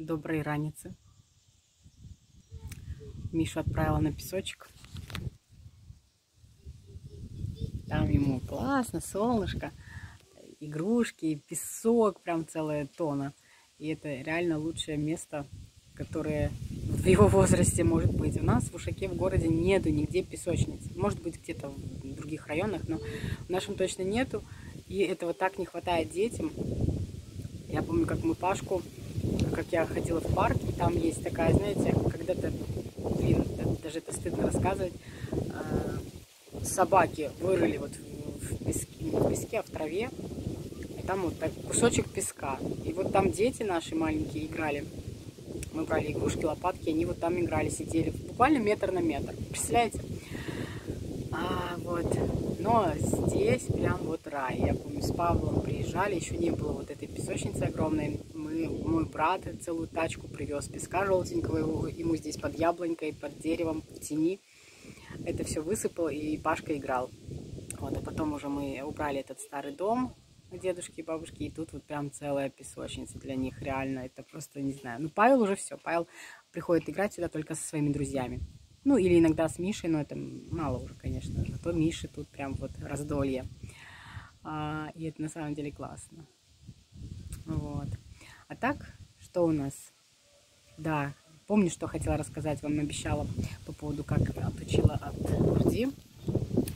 Доброй раницы. Мишу отправила на песочек. Там ему классно, солнышко, игрушки, песок, прям целая тонна. И это реально лучшее место, которое в его возрасте может быть. У нас в Ушаке, в городе, нету нигде песочниц. Может быть, где-то в других районах, но в нашем точно нету. И этого так не хватает детям. Я помню, как мы Пашку, как я ходила в парк, и там есть такая, знаете, когда-то, блин, даже это стыдно рассказывать, собаки вырыли вот в песке, а в траве, и там вот так кусочек песка. И вот там дети наши маленькие играли. Мы брали игрушки, лопатки, они вот там играли, сидели буквально метр на метр. Представляете? Вот. Но здесь прям вот рай. Я помню, с Павлом приезжали, еще не было вот этой песочницы огромной. Мой брат целую тачку привез песка желтенького, ему здесь под яблонькой, под деревом, в тени. Это все высыпал, и Пашка играл. Вот, а потом уже мы убрали этот старый дом дедушки и бабушки, и тут вот прям целая песочница для них, реально, это просто, не знаю. Ну, Павел уже все, Павел приходит играть сюда только со своими друзьями. Ну, или иногда с Мишей, но это мало уже, конечно же. То Миши тут прям вот раздолье. И это на самом деле классно. Вот. А так, что у нас? Да, помню, что хотела рассказать, вам обещала по поводу, как отучила от груди.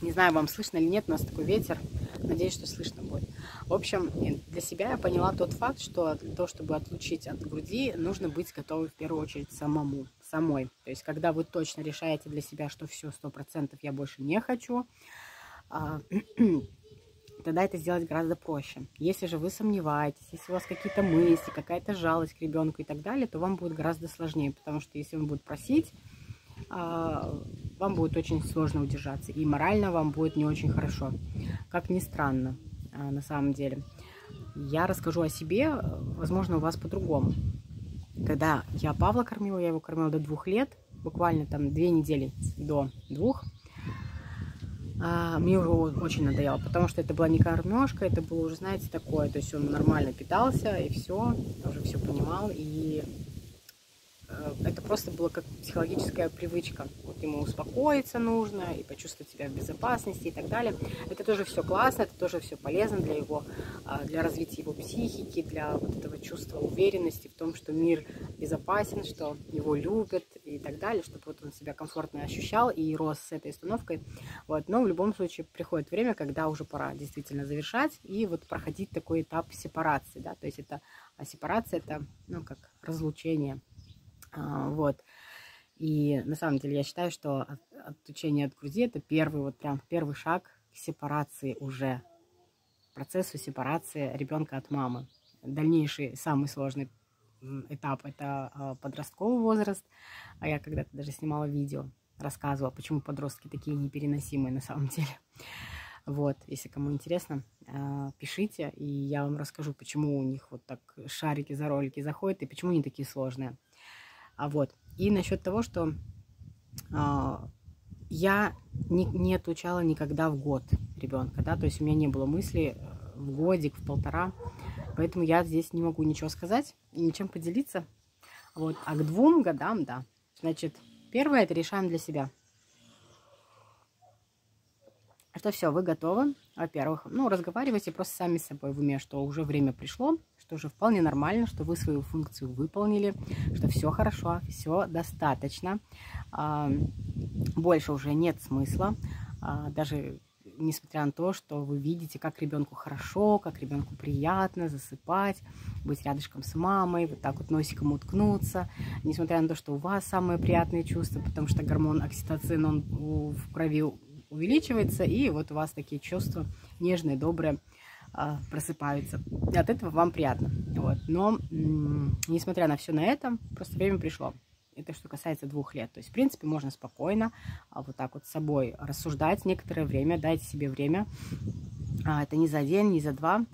Не знаю, вам слышно или нет, у нас такой ветер. Надеюсь, что слышно будет. В общем, для себя я поняла тот факт, что для того, чтобы отлучить от груди, нужно быть готовым в первую очередь самой. То есть, когда вы точно решаете для себя, что все, 100% я больше не хочу, тогда это сделать гораздо проще. Если же вы сомневаетесь, если у вас какие-то мысли, какая-то жалость к ребенку и так далее, то вам будет гораздо сложнее, потому что если он будет просить, вам будет очень сложно удержаться, и морально вам будет не очень хорошо, как ни странно, на самом деле. Я расскажу о себе, возможно, у вас по-другому. Когда я Павла кормила, я его кормила до 2 лет, буквально там 2 недели до 2. Мне уже очень надоело, потому что это была не кормежка, это было уже, знаете, такое, то есть он нормально питался, и все, уже все понимал, и это просто было как психологическая привычка. Вот ему успокоиться нужно и почувствовать себя в безопасности и так далее. Это тоже все классно, это тоже все полезно для его, для развития его психики, для вот этого чувства уверенности в том, что мир безопасен, что его любят и так далее, чтобы вот он себя комфортно ощущал и рос с этой установкой. Вот. Но в любом случае приходит время, когда уже пора действительно завершать и вот проходить такой этап сепарации. Да? То есть это, сепарация – это, ну, как разлучение. Вот. И на самом деле я считаю, что отучение от груди – это первый, вот прям первый шаг к сепарации уже, процессу сепарации ребенка от мамы. Дальнейший, самый сложный этап – это подростковый возраст. А я когда-то даже снимала видео, рассказывала, почему подростки такие непереносимые на самом деле. Вот, если кому интересно, пишите, и я вам расскажу, почему у них вот так шарики за ролики заходят и почему они такие сложные. Вот. И насчет того, что я не отлучала никогда в год ребенка, да, то есть у меня не было мысли в годик, в 1,5, поэтому я здесь не могу ничего сказать, ничем поделиться. Вот. А к 2 годам, да. Значит, первое, это решаем для себя. Что все, вы готовы, во-первых, ну, разговаривайте просто сами с собой в уме, что уже время пришло, что уже вполне нормально, что вы свою функцию выполнили, что все хорошо, все достаточно, больше уже нет смысла, даже несмотря на то, что вы видите, как ребенку хорошо, как ребенку приятно засыпать, быть рядышком с мамой, вот так вот носиком уткнуться, несмотря на то, что у вас самые приятные чувства, потому что гормон окситоцин, он в крови увеличивается, и вот у вас такие чувства нежные, добрые просыпаются. И от этого вам приятно. Вот. Но, несмотря на все на это, просто время пришло. Это что касается 2 лет. То есть, в принципе, можно спокойно вот так вот с собой рассуждать некоторое время, дайте себе время. Это не за день, не за 2.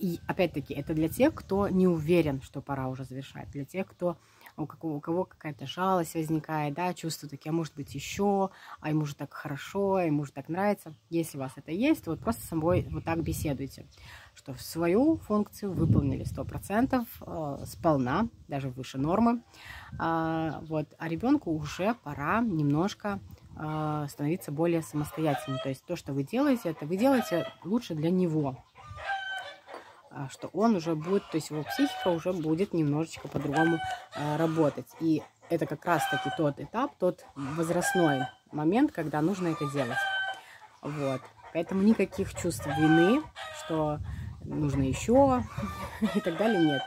И, опять-таки, это для тех, кто не уверен, что пора уже завершать. Для тех, кто у кого какая-то жалость возникает, да, чувство такие, а может быть еще, а ему же так хорошо, а ему же так нравится. Если у вас это есть, то вот просто с собой вот так беседуйте, что свою функцию выполнили 100%, сполна, даже выше нормы. Вот, а ребенку уже пора немножко становиться более самостоятельным. То есть то, что вы делаете, это вы делаете лучше для него. Что он уже будет, то есть его психика уже будет немножечко по-другому работать. И это как раз-таки тот этап, тот возрастной момент, когда нужно это делать. Вот. Поэтому никаких чувств вины, что нужно еще и так далее, нет.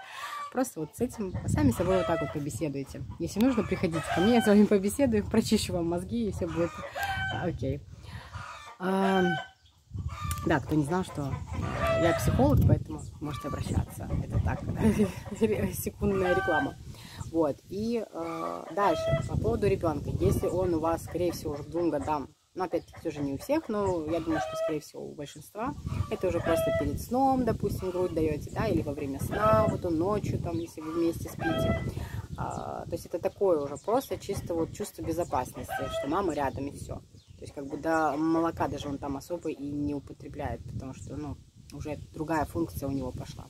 Просто вот с этим сами с собой вот так вот побеседуйте. Если нужно, приходите ко мне, я с вами побеседую, прочищу вам мозги, и все будет окей. Да, кто не знал, что я психолог, поэтому можете обращаться. Это так, секундная реклама. Вот, и дальше, по поводу ребенка. Если он у вас, скорее всего, уже к 2 годам, ну, опять-таки, все же не у всех, но я думаю, что, скорее всего, у большинства, это уже просто перед сном, допустим, грудь даете, да, или во время сна, вот он ночью, там, если вы вместе спите. То есть это такое уже просто чисто вот чувство безопасности, что мама рядом и все. То есть как бы до молока даже он там особо и не употребляет, потому что, ну, уже другая функция у него пошла.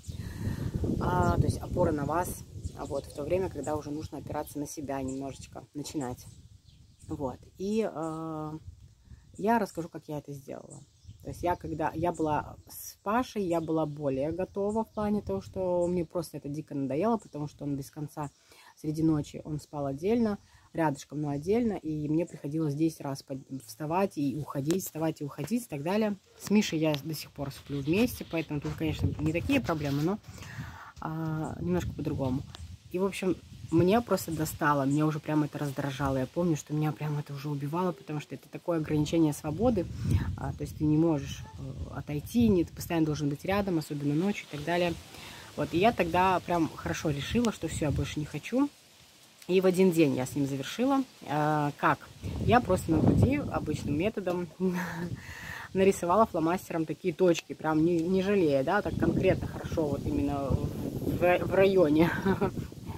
То есть опора на вас, а вот в то время, когда уже нужно опираться на себя немножечко, начинать. Вот. И я расскажу, как я это сделала. То есть я, когда я была с Пашей, я была более готова в плане того, что мне просто это дико надоело, потому что он без конца среди ночи, он спал отдельно, рядышком, но отдельно, и мне приходилось 10 раз вставать и уходить, вставать и уходить и так далее. С Мишей я до сих пор сплю вместе, поэтому тут, конечно, не такие проблемы, но немножко по-другому. И, в общем, мне просто достало, мне уже прям это раздражало. Я помню, что меня прям это уже убивало, потому что это такое ограничение свободы, то есть ты не можешь отойти, ты постоянно должен быть рядом, особенно ночью и так далее. Вот, и я тогда прям хорошо решила, что все, я больше не хочу. И в один день я с ним завершила. Как? Я просто на груди обычным методом нарисовала фломастером такие точки, прям не жалея, да, так конкретно хорошо вот именно в районе,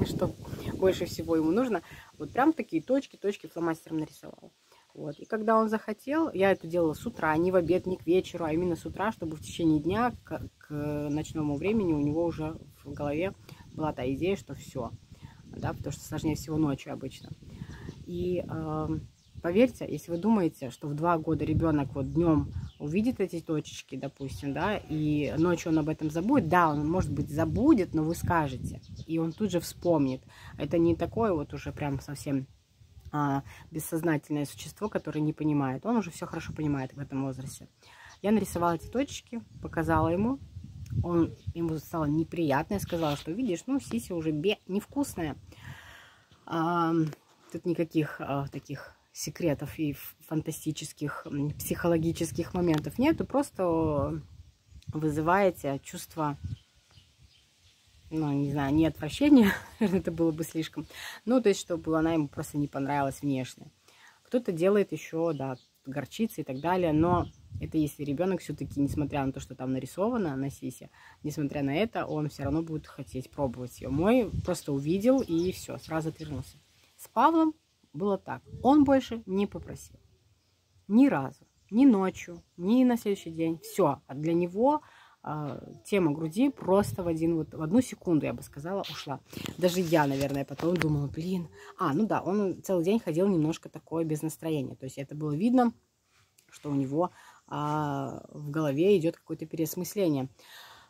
что больше всего ему нужно. Вот прям такие точки фломастером нарисовала. Вот. И когда он захотел, я это делала с утра, не в обед, не к вечеру, а именно с утра, чтобы в течение дня к ночному времени у него уже в голове была та идея, что все. Да, потому что сложнее всего ночью обычно. И поверьте, если вы думаете, что в 2 года ребенок вот днем увидит эти точечки, допустим, да, и ночью он об этом забудет, да, он, может быть, забудет, но вы скажете, и он тут же вспомнит. Это не такое вот уже прям совсем бессознательное существо, которое не понимает. Он уже все хорошо понимает в этом возрасте. Я нарисовала эти точечки, показала ему. Ему стало неприятно, я сказала, что видишь, ну, сиси уже невкусная. Тут никаких таких секретов и фантастических психологических моментов нету, просто вызываете чувство, ну, не знаю, не отвращения, это было бы слишком, ну, то есть, чтобы она ему просто не понравилась внешне. Кто-то делает еще, да, горчицы и так далее, но это если ребенок все-таки, несмотря на то, что там нарисовано на сисе, несмотря на это, он все равно будет хотеть пробовать ее. Мой просто увидел и все, сразу отвернулся. С Павлом было так. Он больше не попросил. Ни разу. Ни ночью, ни на следующий день. Все. Для него тема груди просто в одну секунду, я бы сказала, ушла. Даже я, наверное, потом думала, блин. Ну да, он целый день ходил немножко такое без настроения. То есть это было видно, что у него в голове идет какое-то переосмысление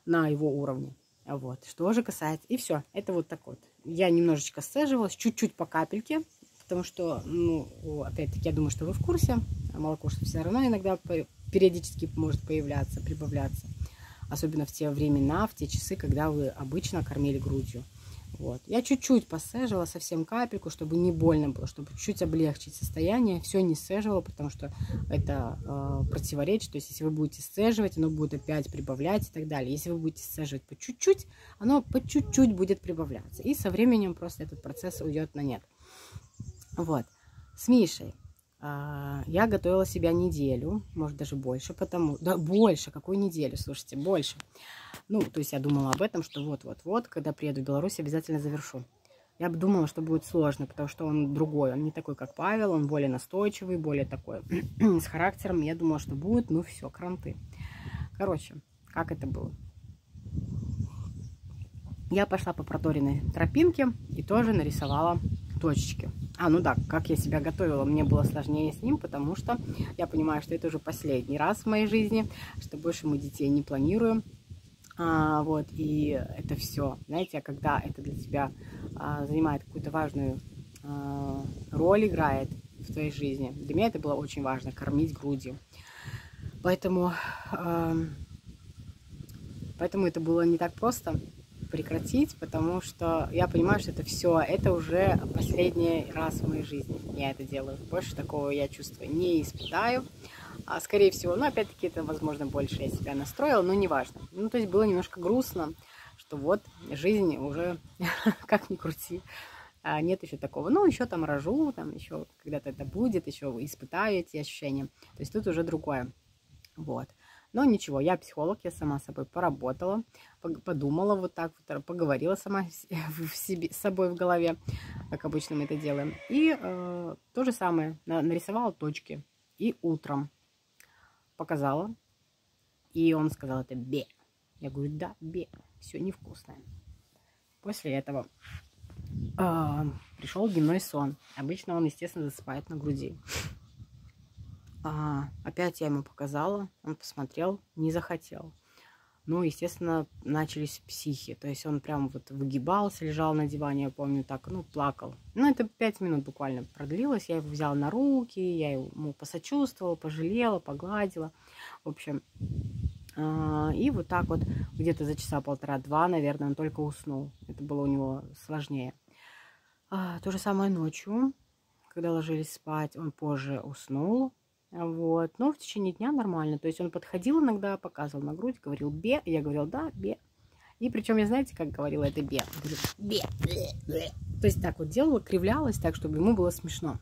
на его уровне. Вот. Что же касается... И все. Это вот так вот. Я немножечко сцеживалась, чуть-чуть по капельке, потому что, ну, опять-таки, я думаю, что вы в курсе. Молоко все равно иногда периодически может появляться, прибавляться. Особенно в те времена, в те часы, когда вы обычно кормили грудью. Вот. Я чуть-чуть посаживала, совсем капельку, чтобы не больно было, чтобы чуть-чуть облегчить состояние. Все не саживала, потому что это противоречит. То есть, если вы будете саживать, оно будет опять прибавлять и так далее. Если вы будете саживать по чуть-чуть, оно по чуть-чуть будет прибавляться. И со временем просто этот процесс уйдет на нет. Вот. С Мишей я готовила себя неделю, может, даже больше, потому... Да, больше, какую неделю, слушайте, больше. Ну, то есть я думала об этом, что вот-вот-вот, когда приеду в Беларусь, обязательно завершу. Я бы думала, что будет сложно, потому что он другой. Он не такой, как Павел, он более настойчивый, более такой с характером. Я думала, что будет, ну все, кранты. Короче, как это было? Я пошла по проторенной тропинке и тоже нарисовала точечки. А, ну да, как я себя готовила, мне было сложнее с ним, потому что я понимаю, что это уже последний раз в моей жизни, что больше мы детей не планируем. Вот, и это все. Знаете, когда это для тебя занимает какую-то важную роль, играет в твоей жизни. Для меня это было очень важно, кормить грудью. Поэтому, это было не так просто прекратить, потому что я понимаю, что это все, это уже последний раз в моей жизни я это делаю. Больше такого я чувства не испытаю. А скорее всего, ну, опять-таки, это, возможно, больше я себя настроила, но неважно. Ну, то есть было немножко грустно, что вот жизнь уже, как ни крути, нет еще такого. Ну, еще там рожу, там еще когда-то это будет, еще испытаю эти ощущения. То есть тут уже другое. Вот. Но ничего, я психолог, я сама с собой поработала, подумала вот так, вот, поговорила сама с собой в голове, как обычно мы это делаем. И то же самое, нарисовала точки. И утром показала, и он сказал, это бе. Я говорю, да, бе, все невкусное. После этого пришел дневной сон. Обычно он, естественно, засыпает на груди. Опять я ему показала, он посмотрел, не захотел. Ну, естественно, начались психи. То есть он прям вот выгибался, лежал на диване, я помню, так, ну, плакал. Ну, это 5 минут буквально продлилось. Я его взяла на руки, я ему посочувствовала, пожалела, погладила. В общем, и вот так вот где-то за часа полтора-два, наверное, он только уснул. Это было у него сложнее. То же самое ночью, когда ложились спать, он позже уснул. Вот, но в течение дня нормально. То есть он подходил иногда, показывал на грудь, говорил бе, я говорила да, бе. И причем я, знаете, как говорила это бе? Говорю, бе, бе, бе. То есть так вот делала, кривлялась так, чтобы ему было смешно.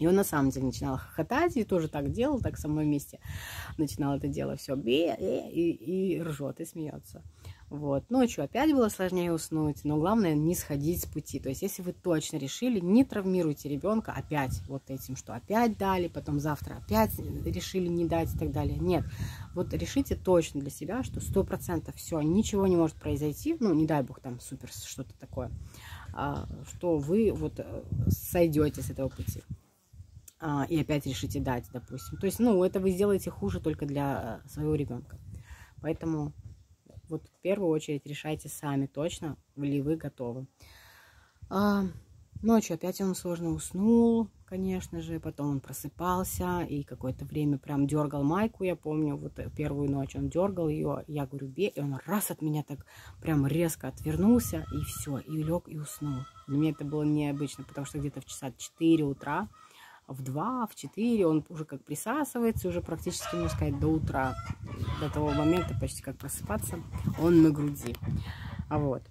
И он на самом деле начинал хохотать и тоже так делал, так со мной вместе начинал это дело все бе, бе и ржет, и смеется. Вот. Ночью опять было сложнее уснуть, но главное не сходить с пути. То есть, если вы точно решили, не травмируйте ребенка опять вот этим, что опять дали, потом завтра опять решили не дать и так далее. Нет, вот решите точно для себя, что 100% все, ничего не может произойти, ну, не дай бог там супер что-то такое, что вы вот сойдете с этого пути. И опять решите дать, допустим. То есть, ну, это вы сделаете хуже только для своего ребенка. Поэтому... Вот в первую очередь решайте сами точно, ли вы готовы. Ночью опять он сложно уснул, конечно же. Потом он просыпался и какое-то время прям дергал майку. Я помню, вот первую ночь он дергал ее. Я говорю, бей. И он раз от меня так прям резко отвернулся. И все, и лег, и уснул. Для меня это было необычно, потому что где-то в часа 4 утра, в 2, в 4 он уже как присасывается, уже практически, можно сказать, до утра, до того момента почти как просыпаться, он на груди. Вот.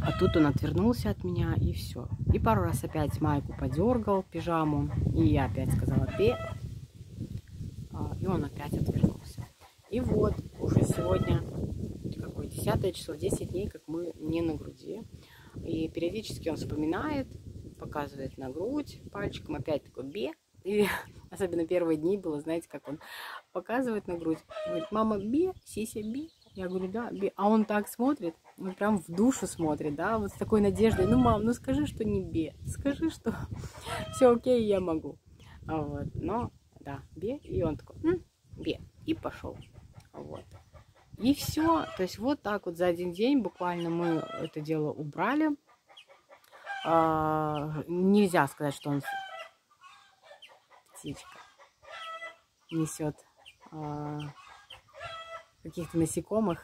А тут он отвернулся от меня, и все. И пару раз опять майку подергал, пижаму, и я опять сказала «бе», и он опять отвернулся. И вот уже сегодня, какое 10 число, 10 дней, как мы не на груди, и периодически он вспоминает, показывает на грудь пальчиком, опять такой бе. И особенно первые дни было, знаете, как он показывает на грудь, говорит, мама, бе, сися, бе. Я говорю, да, бе. А он так смотрит, он прям в душу смотрит, да, вот с такой надеждой, ну, мам, ну скажи, что не бе, скажи, что все окей, я могу. Вот, но, да, бе, и он такой, бе, и пошел. Вот. И все, то есть вот так вот за один день буквально мы это дело убрали. Нельзя сказать, что он птичка несет каких-то насекомых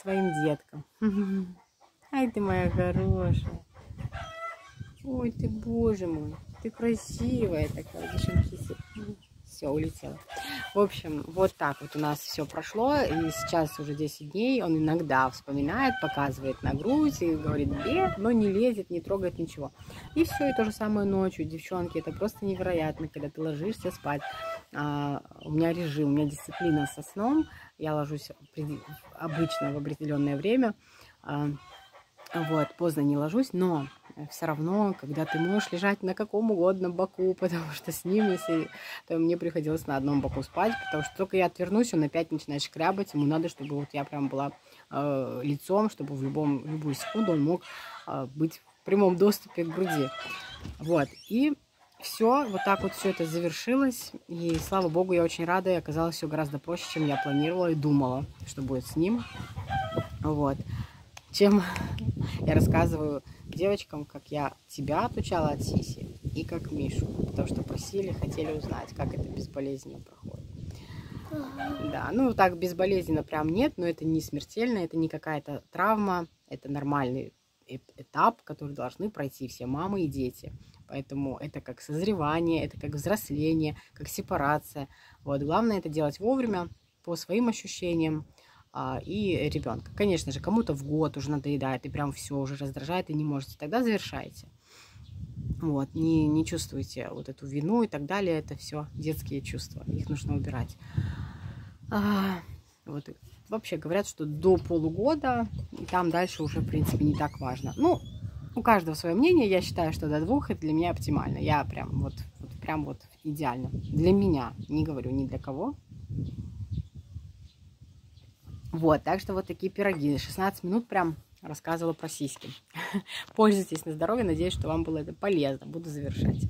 своим деткам. Ай, ты моя хорошая. Ой, ты, боже мой, ты красивая такая. Все, улетела. В общем, вот так вот у нас все прошло. И сейчас уже 10 дней. Он иногда вспоминает, показывает на грудь и говорит «бе», но не лезет, не трогает ничего. И все, и то же самое ночью. Девчонки, это просто невероятно, когда ты ложишься спать. У меня режим, у меня дисциплина со сном. Я ложусь обычно в определенное время. Вот, поздно не ложусь, но все равно, когда ты можешь лежать на каком угодно боку, потому что с ним, если то мне приходилось на одном боку спать, потому что только я отвернусь, он опять начинает шкрябать, ему надо, чтобы вот я прям была лицом, чтобы в любую секунду он мог быть в прямом доступе к груди. Вот, и все, вот так вот все это завершилось, и слава богу, я очень рада, и оказалось все гораздо проще, чем я планировала и думала, что будет с ним, вот, чем я рассказываю девочкам, как я тебя отучала от Сиси и как Мишу, потому что просили, хотели узнать, как это безболезненно проходит. Да, ну так безболезненно прям нет, но это не смертельно, это не какая-то травма, это нормальный этап, который должны пройти все мамы и дети. Поэтому это как созревание, это как взросление, как сепарация. Вот, главное это делать вовремя, по своим ощущениям и ребенка. Конечно же, кому-то в год уже надоедает, и прям все уже раздражает, и не можете. Тогда завершайте. Вот, не чувствуйте вот эту вину и так далее. Это все детские чувства, их нужно убирать. Вот. Вообще говорят, что до полугода, и там дальше уже, в принципе, не так важно. Ну, у каждого свое мнение, я считаю, что до 2 это для меня оптимально. Я прям вот идеально. Для меня, не говорю ни для кого. Вот, так что вот такие пироги. 16 минут прям рассказывала про сиськи. Пользуйтесь на здоровье, надеюсь, что вам было это полезно. Буду завершать.